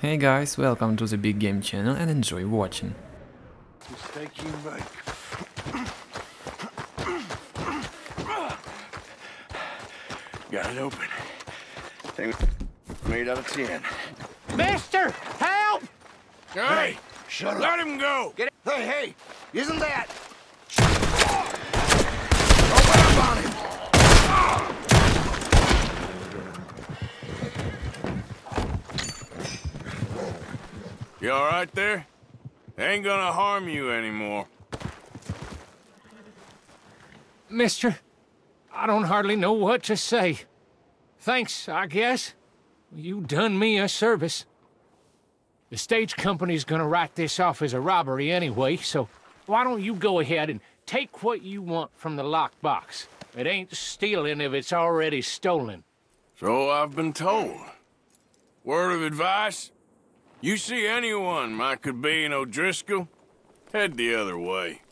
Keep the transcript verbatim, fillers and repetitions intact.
Hey guys, welcome to the Big Game channel and enjoy watching. Just take him back. Got it open. Thing made out of tin. Mister, help! Hey, hey shut up. Let him go. Get it. Hey, hey, isn't that? You all right there? They ain't gonna harm you anymore. Mister, I don't hardly know what to say. Thanks, I guess. You done me a service. The stage company's gonna write this off as a robbery anyway, so why don't you go ahead and take what you want from the lockbox? It ain't stealing if it's already stolen. So I've been told. Word of advice? You see anyone might could be an O'Driscoll, head the other way.